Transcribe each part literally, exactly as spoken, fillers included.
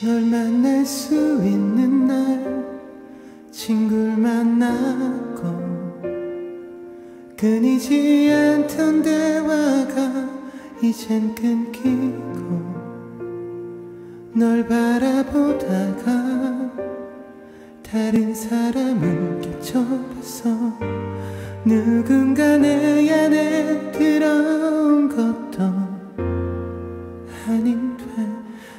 널 만날 수 있는 날 친구를 만나고 끊이지 않던 대화가 이젠 끊기고 널 바라보다가 다른 사람을 겹쳐봐서 누군가 내 안에 들어온 것도 아닌데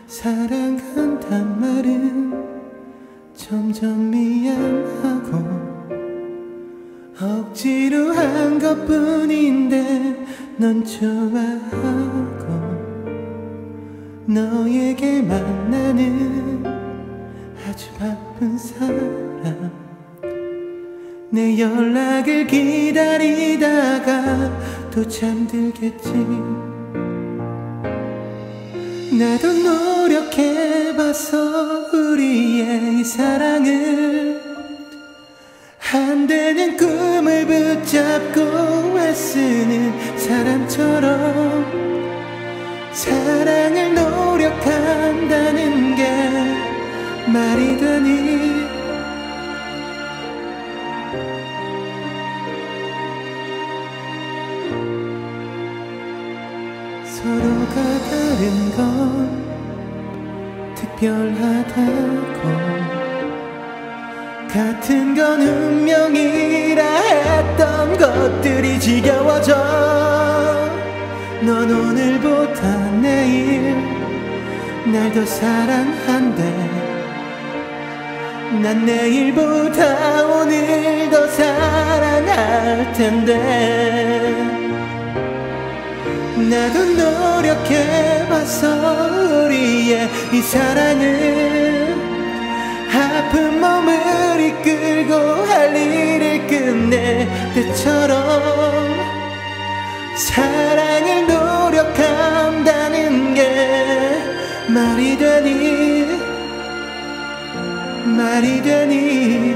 사랑한단 말은 점점 미안하고 억지로 한 것뿐인데 넌 좋아하고 너에게 만나는 아주 바쁜 사람 내 연락을 기다리다가 또 잠들겠지. 나도 노력해봐서 우리의 이 사랑을 안 되는 꿈을 붙잡고 애쓰는 사람처럼 사랑을 노력한다는 게 말이 되니. 서로가 다른 건 특별하다고 같은 건 운명이라 했던 것들이 지겨워져 넌 오늘보다 내일 날 더 사랑한대. 난 내일보다 오늘 더 사랑할 텐데. 나도 노력해봐서 우리의 이 사랑을 아픈 몸을 이끌고 할 일을 끝낼 때처럼 사랑을 노력한다는 게 말이 되니 말이 되니.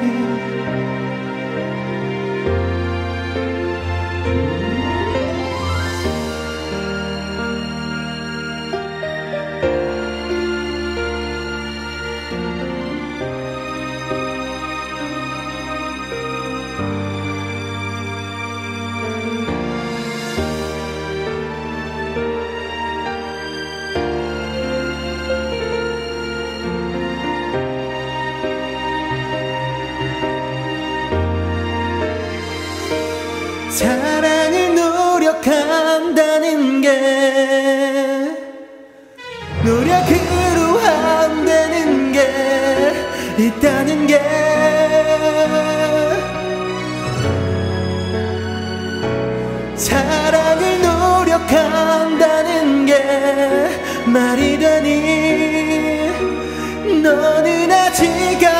사랑을 노력한다는 게 노력으로 안 되는 게 있다는 게 사랑을 노력한다는 게 말이 되니. 너는 아직